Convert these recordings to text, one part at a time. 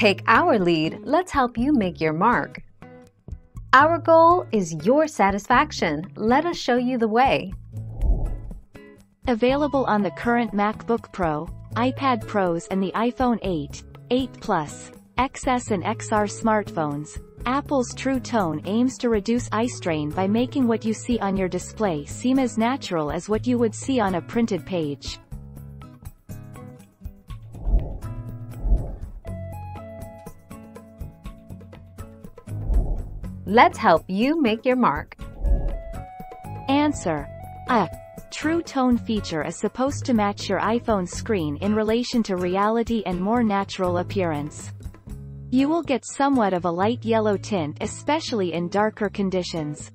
Take our lead, let's help you make your mark. Our goal is your satisfaction. Let us show you the way. Available on the current MacBook Pro, iPad Pros and the iPhone 8, 8 Plus, XS and XR smartphones, Apple's True Tone aims to reduce eye strain by making what you see on your display seem as natural as what you would see on a printed page. Let's help you make your mark. Answer. A True Tone feature is supposed to match your iPhone screen in relation to reality and more natural appearance. You will get somewhat of a light yellow tint, especially in darker conditions.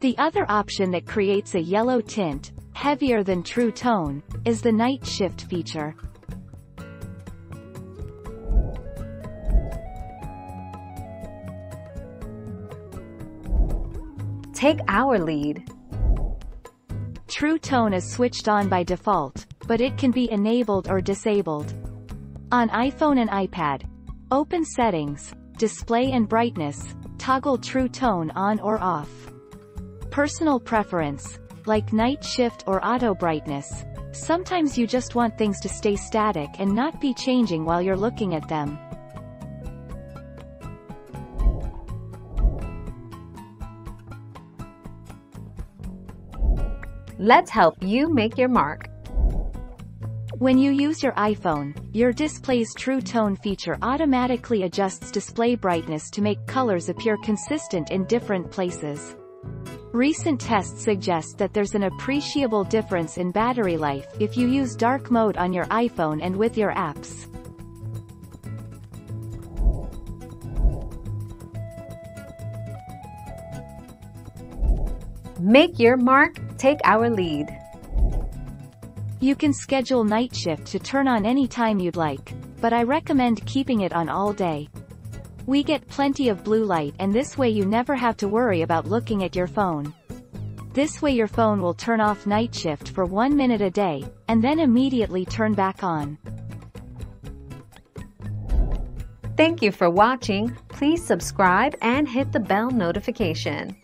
The other option that creates a yellow tint, heavier than True Tone, is the Night Shift feature. Take our lead. True Tone is switched on by default, but it can be enabled or disabled. On iPhone and iPad, open Settings, Display and Brightness, toggle True Tone on or off. Personal preference, like Night Shift or Auto Brightness. Sometimes you just want things to stay static and not be changing while you're looking at them. Let's help you make your mark. When you use your iPhone, your display's True Tone feature automatically adjusts display brightness to make colors appear consistent in different places. Recent tests suggest that there's an appreciable difference in battery life if you use dark mode on your iPhone and with your apps. Make your mark, take our lead. You can schedule Night Shift to turn on any time you'd like, but I recommend keeping it on all day. We get plenty of blue light, and this way you never have to worry about looking at your phone. This way your phone will turn off Night Shift for 1 minute a day, and then immediately turn back on. Thank you for watching. Please subscribe and hit the bell notification.